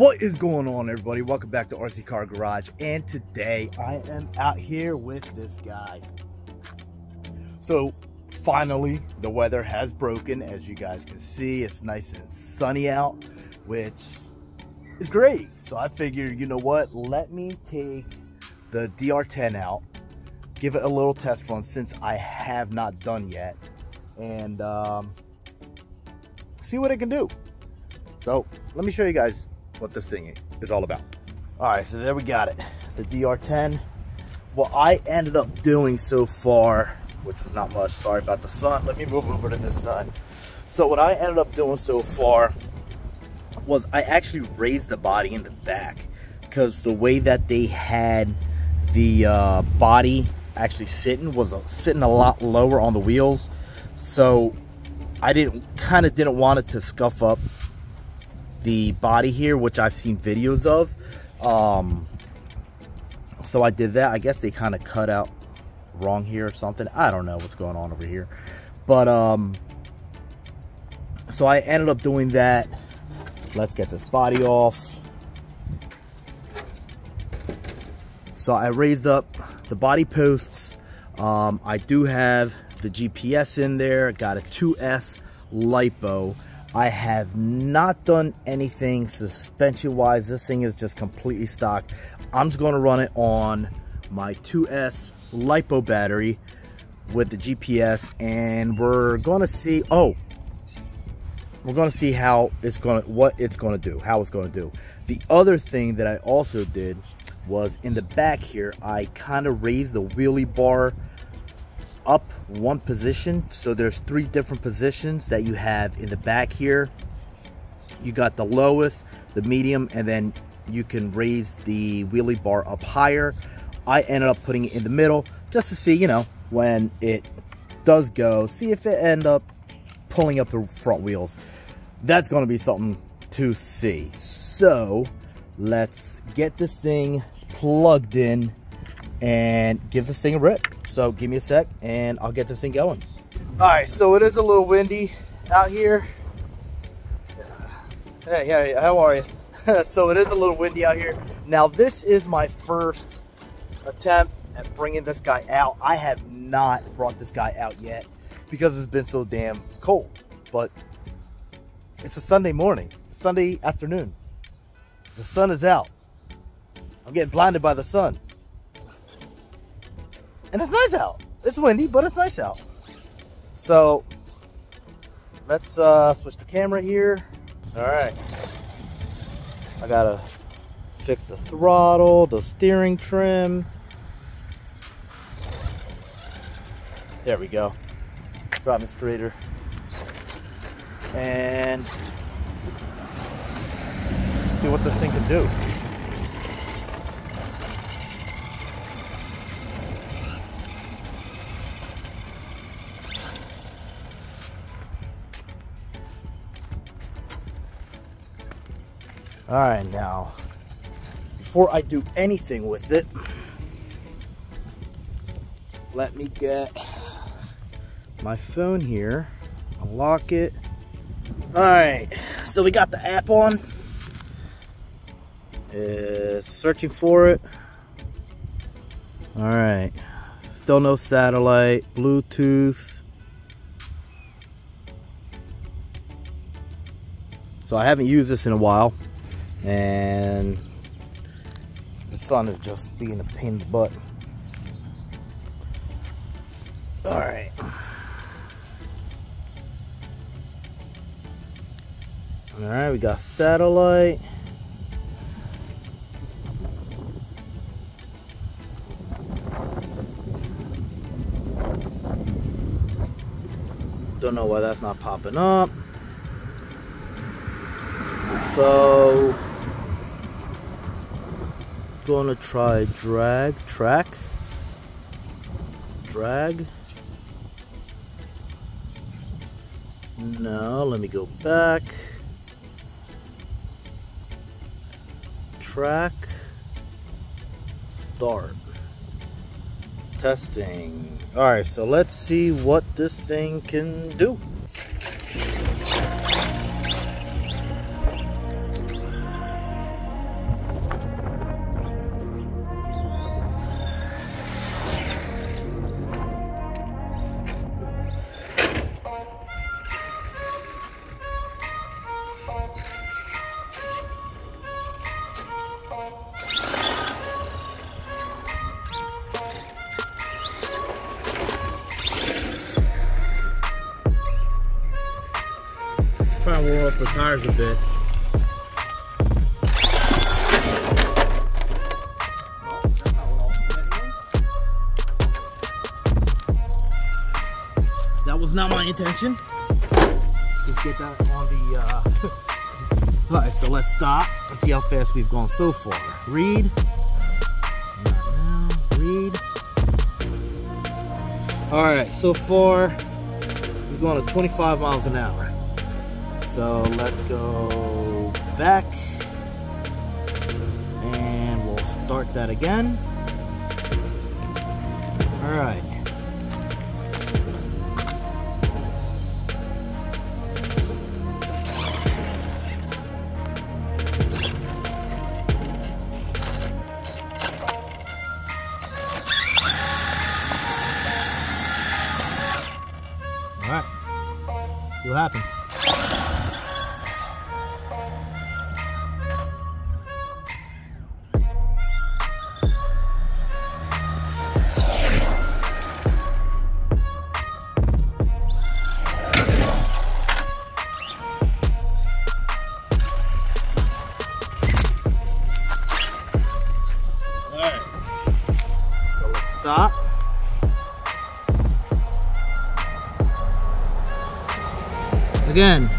What is going on, everybody? Welcome back to RC Car Garage, and today I am out here with this guy. So finally the weather has broken. As you guys can see, it's nice and sunny out, which is great. So I figured, you know what, let me take the DR10 out, give it a little test run since I have not done yet, and see what it can do. So let me show you guys what this thing is all about. All right, so there we got it, the DR10. What I ended up doing so far, which was not much, sorry about the sun, let me move over to this side. So what I ended up doing so far was I actually raised the body in the back, because the way that they had the body actually sitting was sitting a lot lower on the wheels, so I kind of didn't want it to scuff up the body here, which I've seen videos of. So I did that. I guess they kind of cut out wrong here or something. I don't know what's going on over here, but so I ended up doing that. Let's get this body off. So I raised up the body posts. I do have the GPS in there. Got a 2S LiPo. I have not done anything suspension wise. This thing is just completely stock. I'm just going to run it on my 2S LiPo battery with the GPS, and we're going to see how it's going to, do. The other thing that I also did was in the back here, I kind of raised the wheelie bar up one position. So there's three different positions that you have in the back here. You got the lowest, the medium, and then you can raise the wheelie bar up higher. I ended up putting it in the middle just to see, you know, when it does go, see if it ends up pulling up the front wheels. That's going to be something to see. So let's get this thing plugged in and give this thing a rip. So give me a sec and I'll get this thing going. All right, so it is a little windy out here. Hey, how are you? So it is a little windy out here. Now this is my first attempt at bringing this guy out. I have not brought this guy out yet because it's been so damn cold, but it's a Sunday morning, Sunday afternoon. The sun is out. I'm getting blinded by the sun. And it's nice out. It's windy, but it's nice out. So let's switch the camera here. All right, I gotta fix the throttle, the steering trim. There we go. Driving straighter. And see what this thing can do. All right, now, before I do anything with it, let me get my phone here, unlock it. All right, so we got the app on. It's searching for it. All right, still no satellite, Bluetooth. So I haven't used this in a while. And the sun is just being a pain in the butt. All right. All right, we got satellite. Don't know why that's not popping up. So gonna try drag. No, let me go back. Track, start, testing. All right, so let's see what this thing can do. kind of wore up the tires a bit. That was not my intention. Just get that on the, Alright, so let's stop. Let's see how fast we've gone so far. Read. Not now. Read. Alright, so far, we've gone to 25 miles an hour. So let's go back. And we'll start that again. Alright. What happens? All right. So let's stop. Again,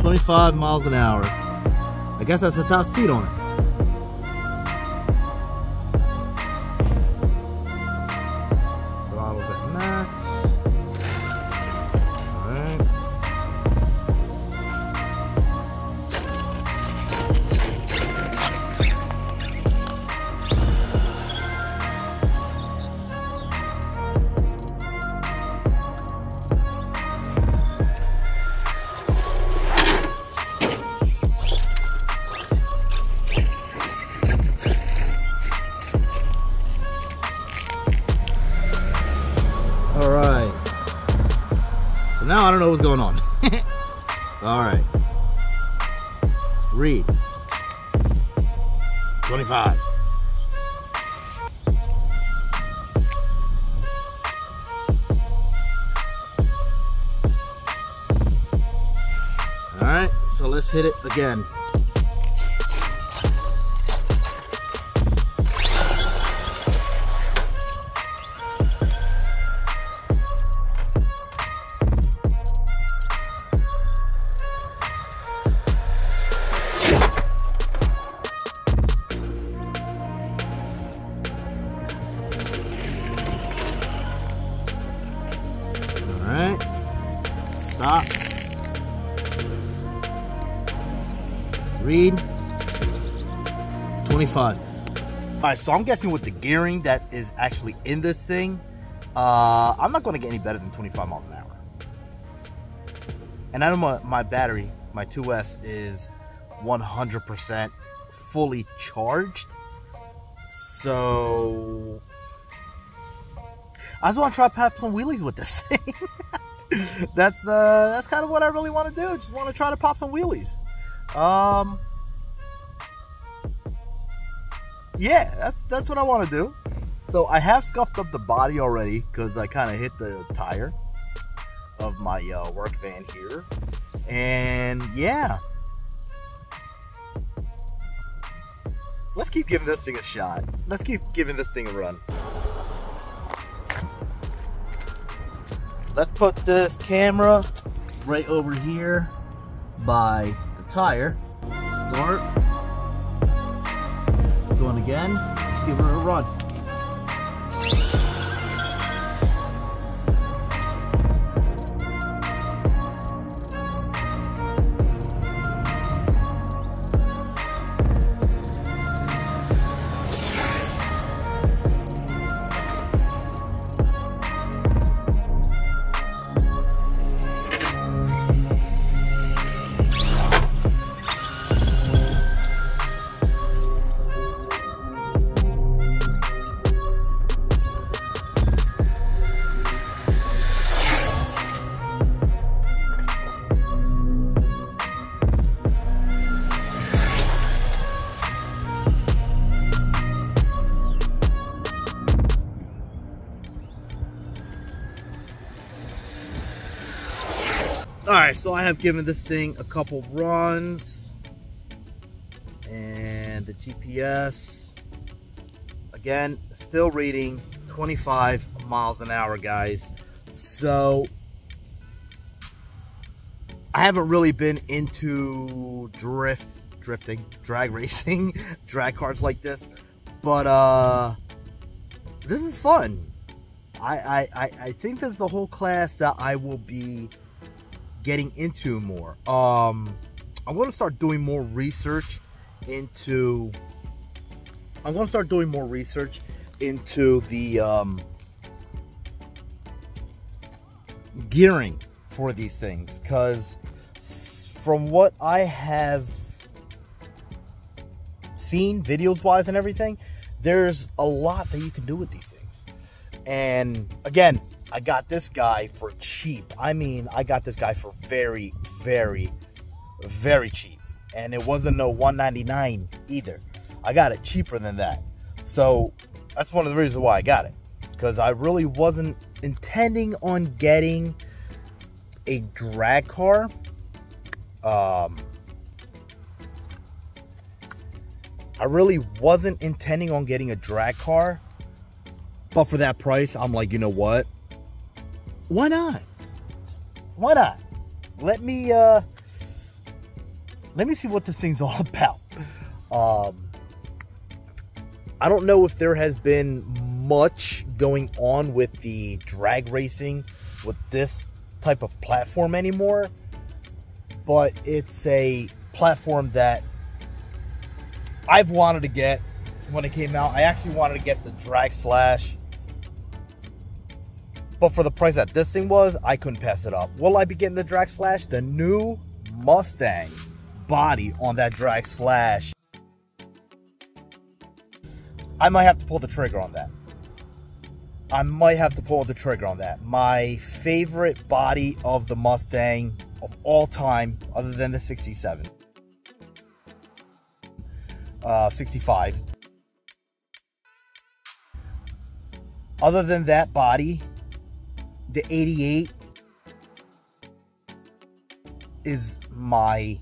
25 miles an hour. I guess that's the top speed on it. Throttle's at max. Now I don't know what's going on. All right. Read. 25. All right, so let's hit it again. Stop. Read. 25. Alright, so I'm guessing with the gearing that is actually in this thing, I'm not going to get any better than 25 miles an hour. And I know my battery, my 2S, is 100% fully charged. So I just want to try paps on wheelies with this thing. That's kind of what I really want to do. Just want to try to pop some wheelies. Yeah, that's what I want to do. So I have scuffed up the body already because I kind of hit the tire of my work van here, and yeah, let's keep giving this thing a shot. Let's keep giving this thing a run. Let's put this camera right over here by the tire. Start. It's going again. Let's give her a run. Alright, so I have given this thing a couple runs, and the GPS, again, still reading 25 miles an hour, guys. So I haven't really been into drifting, drag racing, drag cars like this, but this is fun. I think this is a whole class that I will be getting into more. I'm going to start doing more research into the gearing for these things, because from what I have seen videos wise and everything, there's a lot that you can do with these things. And again, I got this guy for cheap. I mean, I got this guy for very, very, very cheap. And it wasn't no $199 either. I got it cheaper than that. So that's one of the reasons why I got it, because I really wasn't intending on getting a drag car. I really wasn't intending on getting a drag car, but for that price, I'm like, you know what? Why not? Why not? Let me see what this thing's all about. I don't know if there has been much going on with the drag racing with this type of platform anymore, but it's a platform that I've wanted to get when it came out. I actually wanted to get the Drag Slash, but for the price that this thing was, I couldn't pass it up. Will I be getting the Drag Slash? The new Mustang body on that Drag Slash, I might have to pull the trigger on that. My favorite body of the Mustang of all time, other than the 65. Other than that body, the 88 is my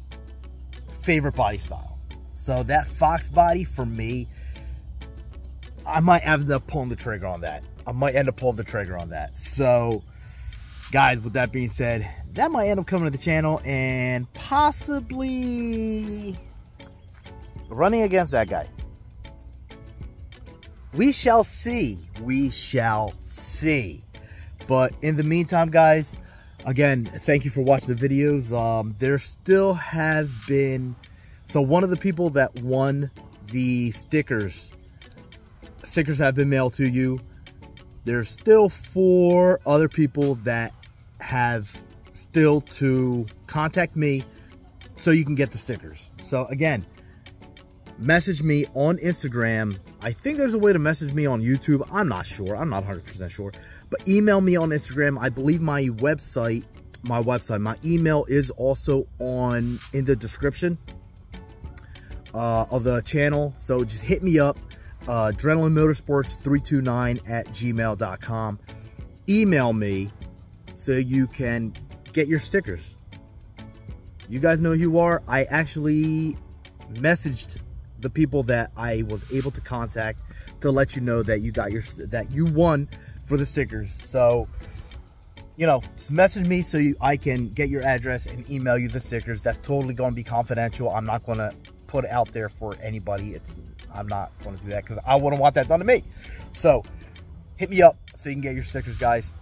favorite body style. So that Fox body, for me, I might end up pulling the trigger on that. So, guys, with that being said, that might end up coming to the channel and possibly running against that guy. We shall see. But in the meantime, guys, again, thank you for watching the videos. There still have been... So one of the people that won the stickers, have been mailed to you. There's still 4 other people that have still to contact me so you can get the stickers. So again, message me on Instagram. I think there's a way to message me on YouTube. I'm not sure. I'm not 100% sure. But email me on Instagram. I believe my website, my email is also on in the description of the channel. So just hit me up, Adrenaline Motorsports 329@gmail.com. Email me so you can get your stickers. You guys know who you are. I actually messaged the people that I was able to contact to let you know that you got your, that you won for the stickers. So, you know, just message me so I can get your address and email you the stickers. That's totally going to be confidential. I'm not going to put it out there for anybody. I'm not going to do that because I wouldn't want that done to me. So hit me up so you can get your stickers, guys.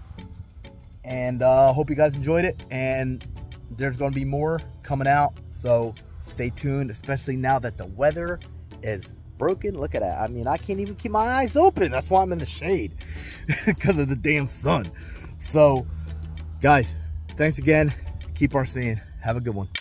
And hope you guys enjoyed it. And there's going to be more coming out, so stay tuned, especially now that the weather is broken. Look at that. I mean, I can't even keep my eyes open. That's why I'm in the shade, because of the damn sun. So, guys, thanks again. Keep RCing. Have a good one.